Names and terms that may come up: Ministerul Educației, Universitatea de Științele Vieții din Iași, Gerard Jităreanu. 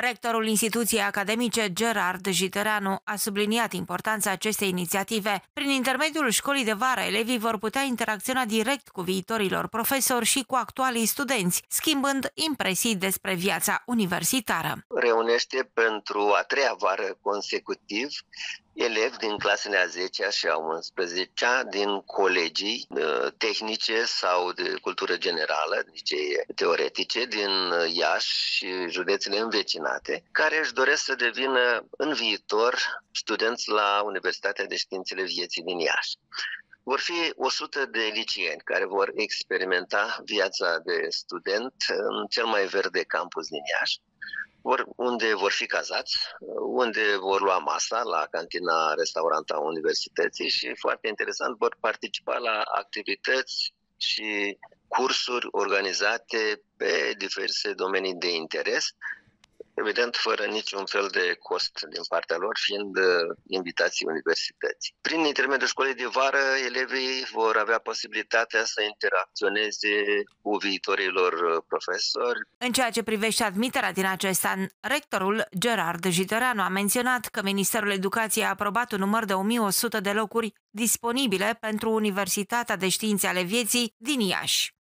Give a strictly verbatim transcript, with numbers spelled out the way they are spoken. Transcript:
Rectorul instituției academice Gerard Jităreanu a subliniat importanța acestei inițiative. Prin intermediul școlii de vară, elevii vor putea interacționa direct cu viitorilor profesori și cu actualii studenți, schimbând impresii despre viața universitară. Reunește pentru a treia vară consecutiv elevi din clasele a zecea și a a unsprezecea, din colegii tehnice sau de cultură generală, licee teoretice, din Iași și județele învecinate, care își doresc să devină în viitor studenți la Universitatea de Științele Vieții din Iași. Vor fi o sută de liceeni care vor experimenta viața de student în cel mai verde campus din Iași, unde vor fi cazați, unde vor lua masa la cantina restauranta universității și, foarte interesant, vor participa la activități și cursuri organizate pe diverse domenii de interes, evident fără niciun fel de cost din partea lor, fiind invitații universității. Prin intermediul școlii de vară, elevii vor avea posibilitatea să interacționeze cu viitorii lor profesori. În ceea ce privește admiterea din acest an, rectorul Gerard Jităreanu a menționat că Ministerul Educației a aprobat un număr de o mie o sută de locuri disponibile pentru Universitatea de Științe ale Vieții din Iași.